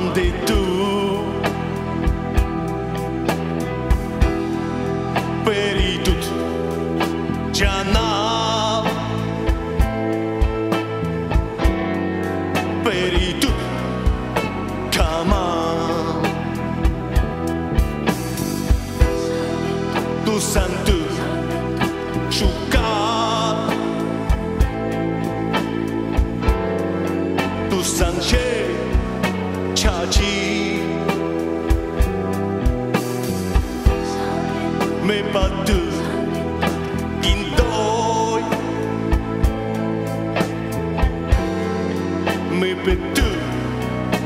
Monday too. Перейдут canal, перейдут kanal. Tu sen tu şukat, tu sen şey çaci. Me patu gindoy, me petu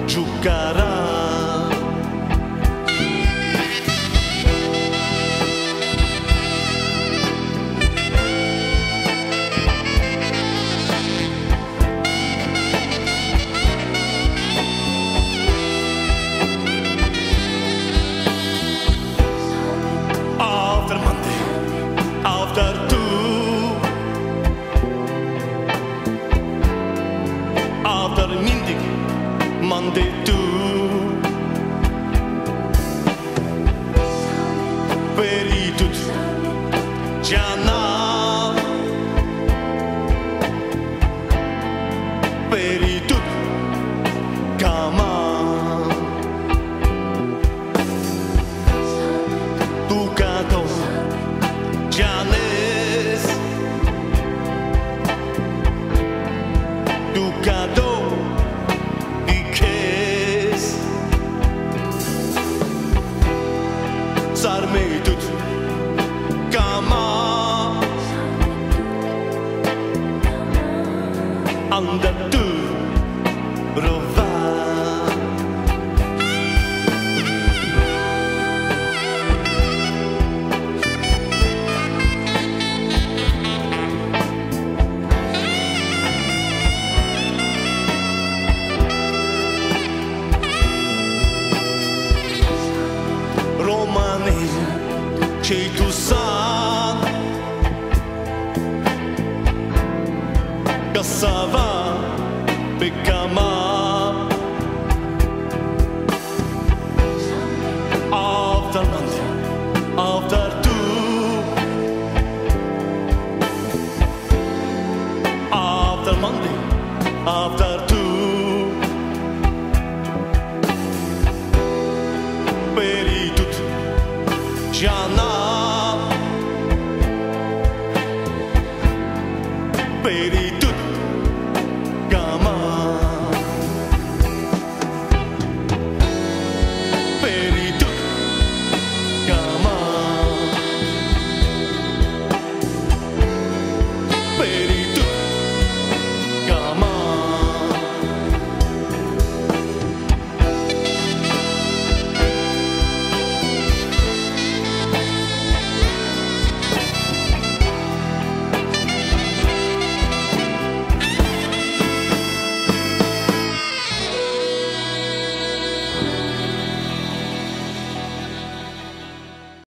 jucara. Monday too. Перейдут canal, перейдут kanal. Tu готов, Janes? Tu готов? Sarmeydut kanal, anda tu rova. Romani, cei tu sa.